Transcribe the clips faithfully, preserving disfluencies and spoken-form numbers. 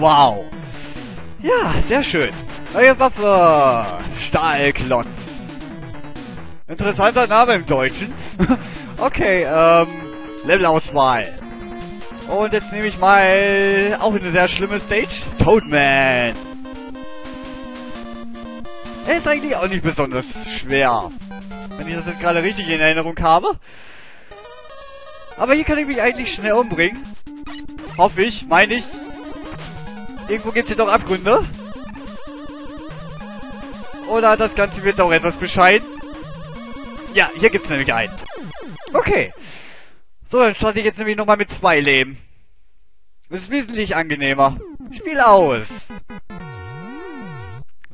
Wow. Ja, sehr schön. Neue Waffe. Stahlklotz. Interessanter Name im Deutschen. Okay, ähm, Levelauswahl. Und jetzt nehme ich mal auch eine sehr schlimme Stage. Toadman. Er ist eigentlich auch nicht besonders schwer. Wenn ich das jetzt gerade richtig in Erinnerung habe. Aber hier kann ich mich eigentlich schnell umbringen. Hoffe ich, meine ich. Irgendwo gibt es hier doch Abgründe. Oder das Ganze wird doch etwas bescheiden. Ja, hier gibt es nämlich einen. Okay. So, dann starte ich jetzt nämlich nochmal mit zwei Leben. Das ist wesentlich angenehmer. Spiel aus.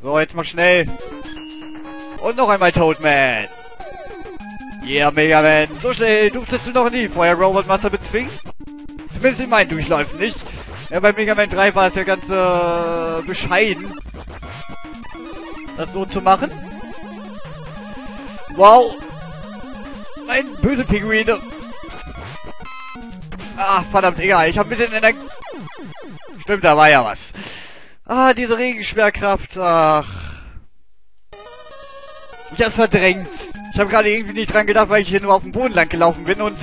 So, jetzt mal schnell. Und noch einmal Toadman. Yeah, Mega Man. So schnell durftest du noch nie vorher Robot Master bezwingen. Zumindest in meinen Durchläufen nicht. Ja, bei Mega Man drei war es ja ganz äh, bescheiden, das so zu machen. Wow. Ein böse Pinguine. Ach, verdammt, egal. Ich habe ein bisschen Energie. Stimmt, da war ja was. Ah, diese Regenschwerkraft. Ach. Ich hab's verdrängt. Ich habe gerade irgendwie nicht dran gedacht, weil ich hier nur auf dem Boden lang gelaufen bin und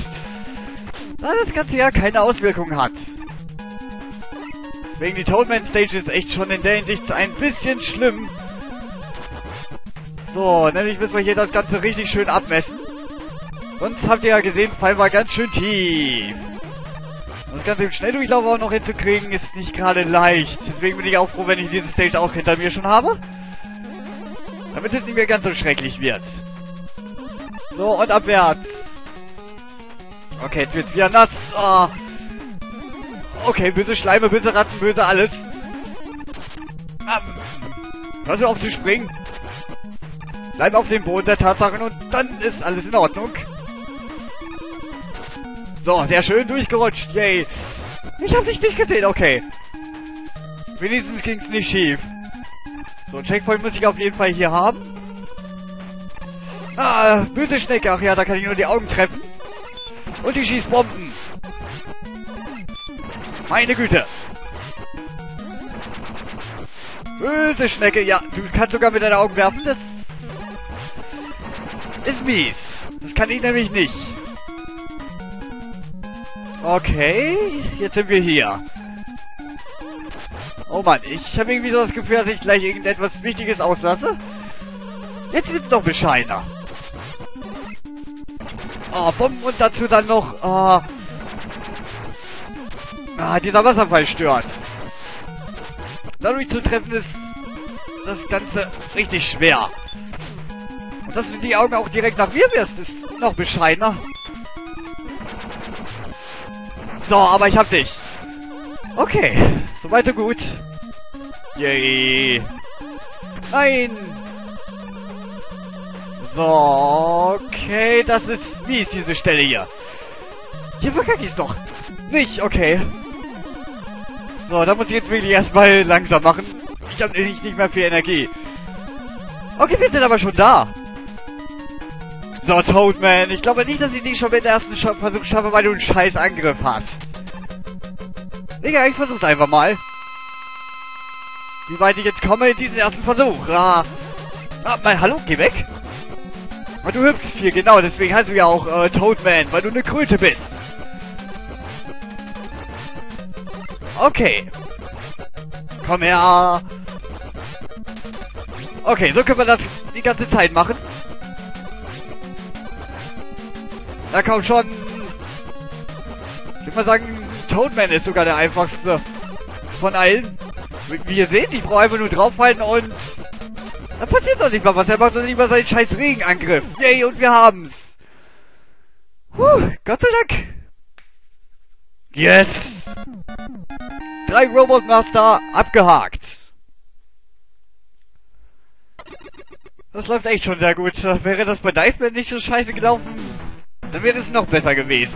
da das Ganze ja keine Auswirkungen hat. Deswegen die Toadman-Stage ist echt schon in der Hinsicht ein bisschen schlimm. So, nämlich müssen wir hier das Ganze richtig schön abmessen. Sonst habt ihr ja gesehen, Fall war ganz schön tief. Und das Ganze im Schnelldurchlauf auch noch hinzukriegen, ist nicht gerade leicht. Deswegen bin ich auch froh, wenn ich diese Stage auch hinter mir schon habe. Damit es nicht mehr ganz so schrecklich wird. So, und abwärts. Okay, jetzt wird's wieder nass. Oh. Okay, böse Schleime, böse Ratten, böse alles. Ah. Hörst du auf zu springen? Bleib auf dem Boden der Tatsachen und dann ist alles in Ordnung. So, sehr schön durchgerutscht. Yay. Ich hab dich nicht gesehen, okay. Wenigstens ging's nicht schief. So, Checkpoint muss ich auf jeden Fall hier haben. Ah, böse Schnecke. Ach ja, da kann ich nur die Augen treffen. Und die schießt Bomben. Meine Güte. Böse Schnecke. Ja, du kannst sogar mit deinen Augen werfen. Das ist mies. Das kann ich nämlich nicht. Okay, jetzt sind wir hier. Oh Mann, ich habe irgendwie so das Gefühl, dass ich gleich irgendetwas Wichtiges auslasse. Jetzt wird's noch bescheidener. Ah, oh, Bomben und dazu dann noch... Oh. Ah, dieser Wasserfall stört. Dadurch zu treffen ist das Ganze richtig schwer. Und dass du die Augen auch direkt nach mir wirst, ist noch bescheidener. So, aber ich hab dich. Okay, so weit so gut. Yay. Nein. So, okay, das ist mies, diese Stelle hier. Hier verkacke ich's doch. Nicht, okay. So, da muss ich jetzt wirklich erstmal langsam machen. Ich habe nämlich nicht mehr viel Energie. Okay, wir sind aber schon da. So, Toadman, ich glaube nicht, dass ich dich schon mit dem ersten Versuch schaffe, weil du einen scheiß Angriff hast. Digga, ich versuch's einfach mal. Wie weit ich jetzt komme in diesen ersten Versuch. Ah, ah mein, hallo, geh weg. Aber du hüpfst viel, genau, deswegen heißt du ja auch äh, Toadman, weil du eine Kröte bist. Okay. Komm her. Okay, so können wir das die ganze Zeit machen. Na komm schon. Ich würde mal sagen, Toadman ist sogar der einfachste von allen. Wie ihr seht, ich brauche einfach nur draufhalten und... Da passiert doch nicht mal was. Er macht doch nicht mal seinen scheiß Regenangriff. Yay, und wir haben's. Puh, Gott sei Dank. Yes. Drei Robot Master abgehakt. Das läuft echt schon sehr gut. Wäre das bei Diveman nicht so scheiße gelaufen, dann wäre es noch besser gewesen.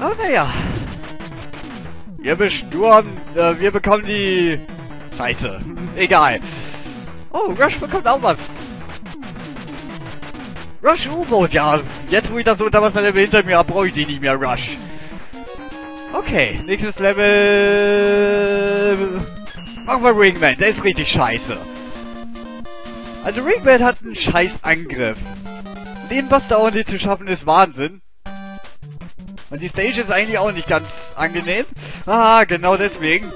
Aber naja. Wir bestürmen, äh, wir bekommen die... Scheiße. Egal. Oh, Rush bekommt auch was. Rush U-Boot, ja. Jetzt, wo ich das Unterwasserlevel hinter mir habe, brauche ich die nicht mehr, Rush. Okay, nächstes Level... Anfang bei Ringman, der ist richtig scheiße. Also Ringman hat einen scheiß Angriff. Den Buster auch nicht zu schaffen ist Wahnsinn. Und die Stage ist eigentlich auch nicht ganz angenehm. Ah, genau deswegen.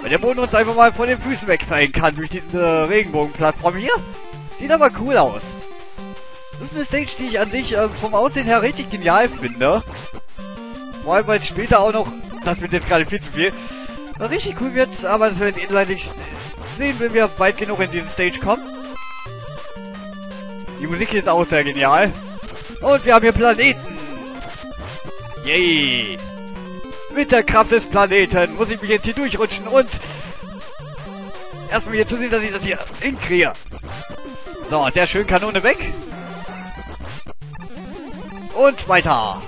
Weil der Boden uns einfach mal von den Füßen wegfallen kann durch diese äh, Regenbogenplattform hier. Sieht aber cool aus. Das ist eine Stage, die ich an sich äh, vom Aussehen her richtig genial finde. Vor allem, weil später auch noch... Das wird jetzt gerade viel zu viel. Richtig cool wird, aber das werden wir inhaltlich sehen, wenn wir weit genug in diese Stage kommen. Die Musik hier ist auch sehr genial. Und wir haben hier Planeten. Yay! Mit der Kraft des Planeten muss ich mich jetzt hier durchrutschen und erstmal hier zusehen, dass ich das hier hinkriege. So, sehr schön, Kanone weg. Und weiter.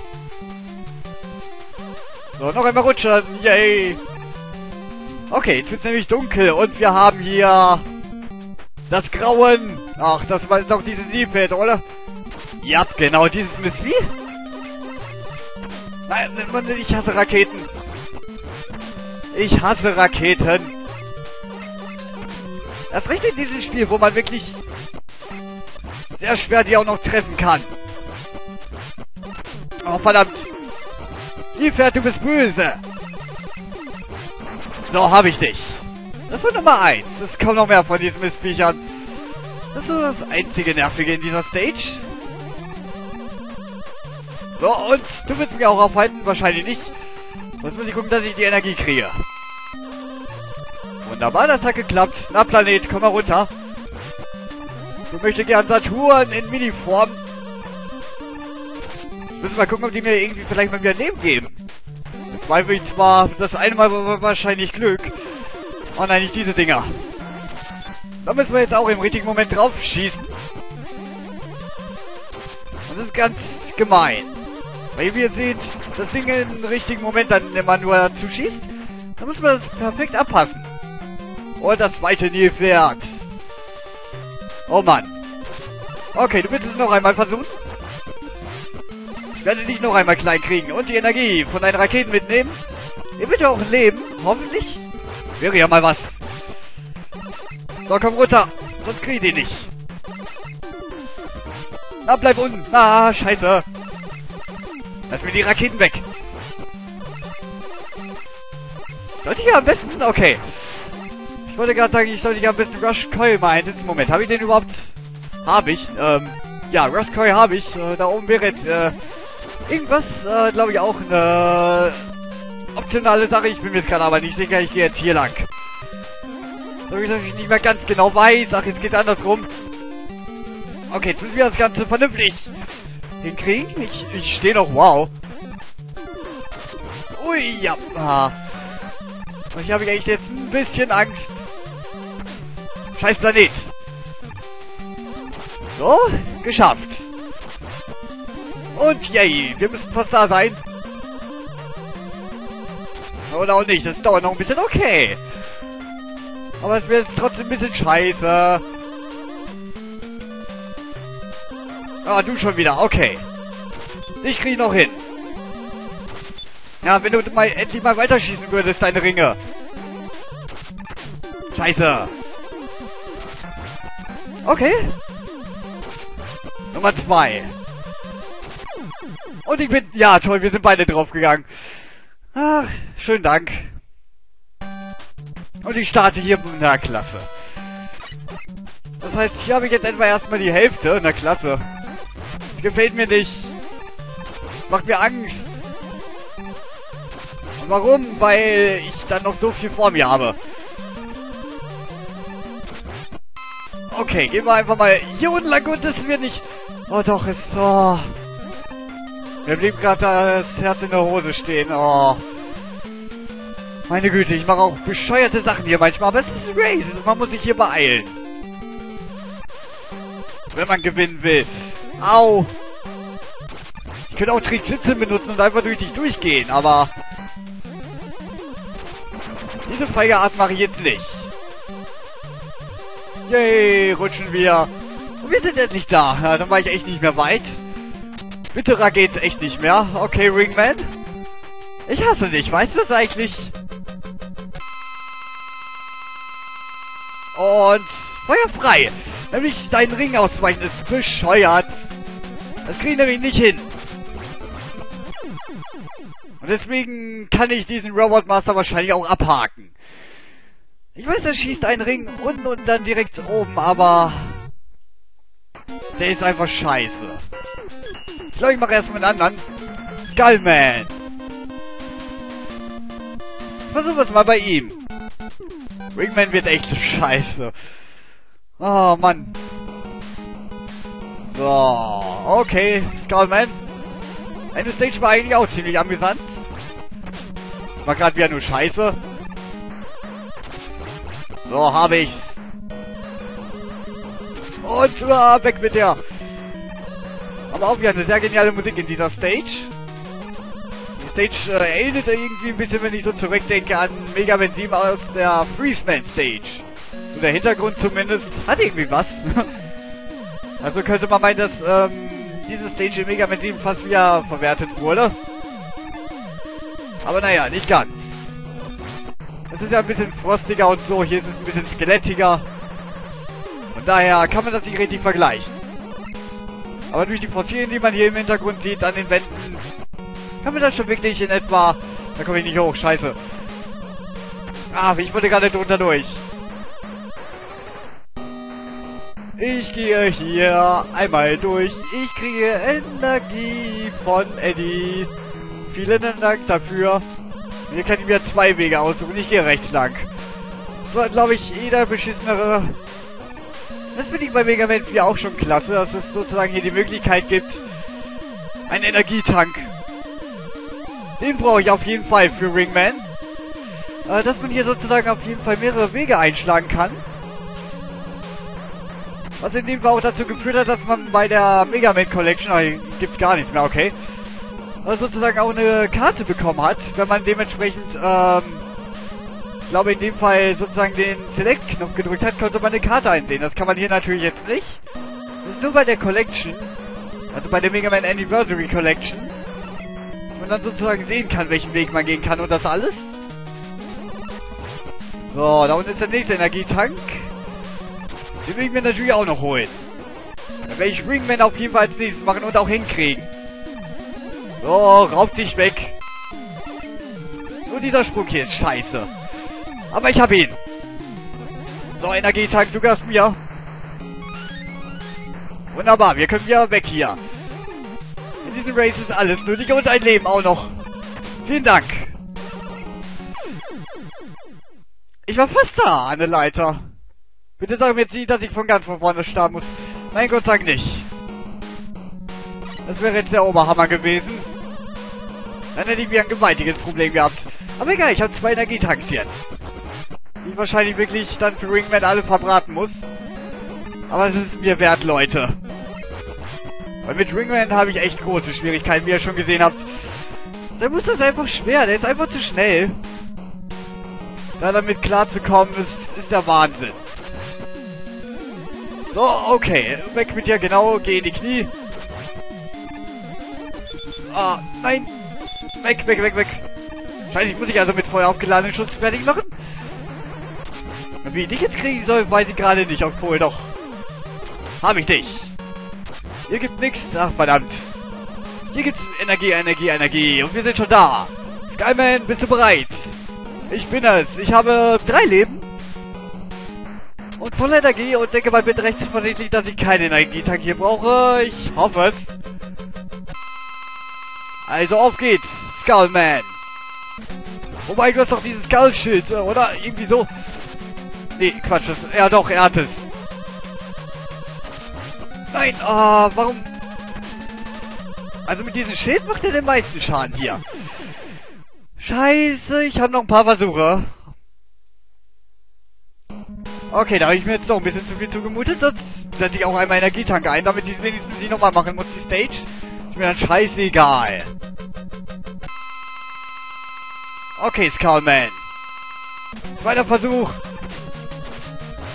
So, noch einmal rutschen. Yay! Okay, jetzt wird es nämlich dunkel und wir haben hier das Grauen. Ach, das war doch dieses Siebfeld, oder? Ja, genau, dieses Missvieh. Nein, ich hasse Raketen. Ich hasse Raketen. Das recht in diesem Spiel, wo man wirklich sehr schwer die auch noch treffen kann. Oh, verdammt. Die Pferd, du bist böse. So, hab ich dich. Das war Nummer eins. Es kommen noch mehr von diesen Mistviechern. Das ist das einzige Nervige in dieser Stage. So, und du willst mich auch aufhalten? Wahrscheinlich nicht. Sonst muss ich gucken, dass ich die Energie kriege. Wunderbar, das hat geklappt. Na, Planet, komm mal runter. Du möchtest gern Saturn in Mini-Form. Müssen wir mal gucken, ob die mir irgendwie vielleicht mal wieder Leben geben. Jetzt weiß ich zwar, das eine Mal war wahrscheinlich Glück. Oh nein, nicht diese Dinger. Da müssen wir jetzt auch im richtigen Moment drauf schießen. Und das ist ganz gemein. Weil wie ihr seht, das Ding im richtigen Moment dann immer nur zuschießt, dann muss man das perfekt abpassen. Und das zweite Nilpferd. Oh Mann. Okay, du willst es noch einmal versuchen? Ich werde dich noch einmal klein kriegen und die Energie von deinen Raketen mitnehmen. Ihr wird ja auch leben, hoffentlich. Wäre ja mal was. So, komm runter, sonst krieg ich die nicht. Na, bleib unten. Na, scheiße. Lass mir die Raketen weg. Sollte ich ja am besten... Okay. Ich wollte gerade sagen, ich sollte ja am besten Rush Coil mal einsetzen. Moment, habe ich den überhaupt... Habe ich. Ähm, ja, Rush Coil habe ich. Äh, da oben wäre jetzt äh, irgendwas, äh, glaube ich, auch eine optionale Sache. Ich bin mir jetzt gerade aber nicht sicher. Ich gehe jetzt hier lang. So wie dass ich nicht mehr ganz genau weiß. Ach, jetzt geht's andersrum. Okay, jetzt müssen wir das Ganze vernünftig hinkriegen. Ich, ich stehe noch, wow. Ui, ja. Ah. Und hier habe ich eigentlich jetzt ein bisschen Angst. Scheiß Planet. So, geschafft. Und yay, wir müssen fast da sein. Oder auch nicht, das dauert noch ein bisschen, okay. Aber es wird jetzt trotzdem ein bisschen scheiße. Ah, du schon wieder, okay. Ich krieg noch hin. Ja, wenn du mal endlich mal weiterschießen würdest, deine Ringe. Scheiße. Okay. Nummer zwei. Und ich bin... Ja, toll, wir sind beide draufgegangen. Ach, schönen Dank. Und ich starte hier... Na, klasse. Das heißt, hier habe ich jetzt etwa erstmal die Hälfte. Na, klasse. Gefällt mir nicht. Macht mir Angst. Und warum? Weil ich dann noch so viel vor mir habe. Okay, gehen wir einfach mal hier unten lang und das wird nicht... Oh doch, es... Oh. Mir blieb gerade das Herz in der Hose stehen. Oh. Meine Güte, ich mache auch bescheuerte Sachen hier manchmal. Aber es ist ein Race. Man muss sich hier beeilen. Wenn man gewinnen will. Au! Ich könnte auch Trick siebzehn benutzen und einfach durch dich durchgehen, aber... Diese feige Art mache ich jetzt nicht. Yay, rutschen wir. Und wir sind endlich da. Ja, dann war ich echt nicht mehr weit. Bitte, Rakete, echt nicht mehr. Okay, Ringman. Ich hasse dich, weißt du das eigentlich? Und feuerfrei. Nämlich seinen Ring ausweichen ist bescheuert. Das kriege ich nämlich nicht hin. Und deswegen kann ich diesen Robot Master wahrscheinlich auch abhaken. Ich weiß, er schießt einen Ring unten und dann direkt oben, aber... der ist einfach scheiße. Ich glaube, ich mache erstmal einen anderen. Skullman. Versuchen wir es mal bei ihm. Ringman wird echt scheiße. Oh, Mann. So, okay, Skullman. Eine Stage war eigentlich auch ziemlich amüsant. War gerade wieder nur scheiße. So, habe ich's. Und zwar weg mit der. Aber auch wieder eine sehr geniale Musik in dieser Stage. Die Stage äh, erinnert irgendwie ein bisschen, wenn ich so zurückdenke, an Mega Man sieben aus der Freeze Man Stage. Und der Hintergrund zumindest hat irgendwie was. Also könnte man meinen, dass ähm, diese Stage in Mega Man sieben fast wieder verwertet wurde. Aber naja, nicht ganz. Es ist ja ein bisschen frostiger und so, hier ist es ein bisschen skelettiger. Von daher kann man das nicht richtig vergleichen. Aber durch die Fossilien, die man hier im Hintergrund sieht, an den Wänden, kann man das schon wirklich in etwa... Da komme ich nicht hoch, scheiße. Ah, ich wollte gerade drunter durch. Ich gehe hier einmal durch. Ich kriege Energie von Eddie. Vielen Dank dafür. Hier kann ich mir zwei Wege aussuchen. Ich gehe rechts lang. Das war, glaube ich, jeder beschissenere... Das finde ich bei Mega Man vier auch schon klasse, dass es sozusagen hier die Möglichkeit gibt. Ein Energietank. Den brauche ich auf jeden Fall für Ringman. Äh, dass man hier sozusagen auf jeden Fall mehrere Wege einschlagen kann. Was in dem Fall auch dazu geführt hat, dass man bei der Mega Man Collection, ah, hier gibt's gar nichts mehr, okay, also sozusagen auch eine Karte bekommen hat, wenn man dementsprechend, ähm, glaube in dem Fall sozusagen den Select-Knopf gedrückt hat, konnte man eine Karte einsehen. Das kann man hier natürlich jetzt nicht. Das ist nur bei der Collection, also bei der Mega Man Anniversary Collection, wo man dann sozusagen sehen kann, welchen Weg man gehen kann und das alles. So, da unten ist der nächste Energietank. Den will ich mir natürlich auch noch holen. Dann werde ich Ringman auf jeden Fall als nächstes machen und auch hinkriegen. So, raub dich weg. Nur dieser Sprung hier ist scheiße. Aber ich hab ihn. So, Energietank, du gabst mir. Wunderbar, wir können wieder weg hier. In diesem Race ist alles nötig und ein Leben auch noch. Vielen Dank. Ich war fast da an der Leiter. Bitte sag mir jetzt nicht, dass ich von ganz von vorne starten muss. Mein Gott, sag nicht. Das wäre jetzt der Oberhammer gewesen. Dann hätte ich wieder ein gewaltiges Problem gehabt. Aber egal, ich habe zwei Energietanks jetzt. Die ich wahrscheinlich wirklich dann für Ringman alle verbraten muss. Aber es ist mir wert, Leute. Weil mit Ringman habe ich echt große Schwierigkeiten, wie ihr schon gesehen habt. Der muss das einfach schwer, der ist einfach zu schnell. Da damit klarzukommen, ist, ist der Wahnsinn. So, okay. Weg mit dir, genau. Geh in die Knie. Ah, nein. Weg, weg, weg, weg. Scheiße, ich muss ich also mit Feuer aufgeladenen Schuss fertig machen? Wie ich dich jetzt kriegen soll, weiß ich gerade nicht. Obwohl, doch. Hab ich dich. Hier gibt's nichts. Ach, verdammt. Hier gibt's Energie, Energie, Energie. Und wir sind schon da. Skullman, bist du bereit? Ich bin es. Ich habe drei Leben. Und voll Energie und denke mal bitte recht zuversichtlich, dass ich keinen Energietank hier brauche. Ich hoffe es. Also auf geht's, Skullman. Wobei, du hast doch dieses Skull-Schild, oder? Irgendwie so. Nee, Quatsch, das... Ja doch, er hat es. Nein, ah, oh, warum? Also mit diesem Schild macht er den meisten Schaden hier. Scheiße, ich habe noch ein paar Versuche. Okay, da habe ich mir jetzt doch ein bisschen zu viel zugemutet, sonst setze ich auch einmal Energietank ein, damit ich wenigstens die nochmal machen muss, die Stage. Ist mir dann scheißegal. Okay, Skullman. Zweiter Versuch.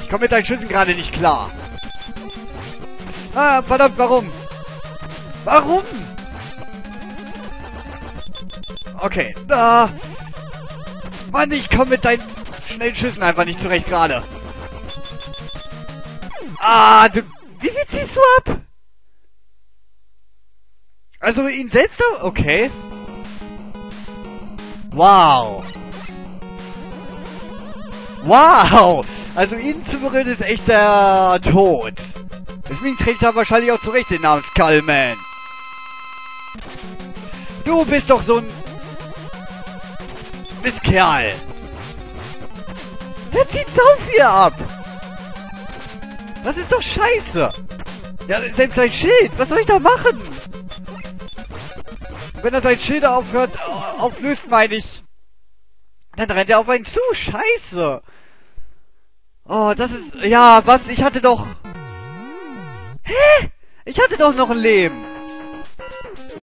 Ich komme mit deinen Schüssen gerade nicht klar. Ah, verdammt, warum? Warum? Okay, da... Ah. Mann, ich komme mit deinen schnellen Schüssen einfach nicht zurecht gerade. Ah, du, wie viel ziehst du ab? Also ihn selbst... Okay. Wow. Wow. Also ihn zu berühren ist echt der Tod. Deswegen trägt er wahrscheinlich auch zurecht den Namen Skullman. Du bist doch so ein... Mistkerl. Der zieht sau viel ab. Das ist doch scheiße. Ja, selbst sein Schild. Was soll ich da machen? Wenn er sein Schild aufhört, auflöst, meine ich, dann rennt er auf einen zu. Scheiße. Oh, das ist... Ja, was? Ich hatte doch... Hä? Ich hatte doch noch ein Leben.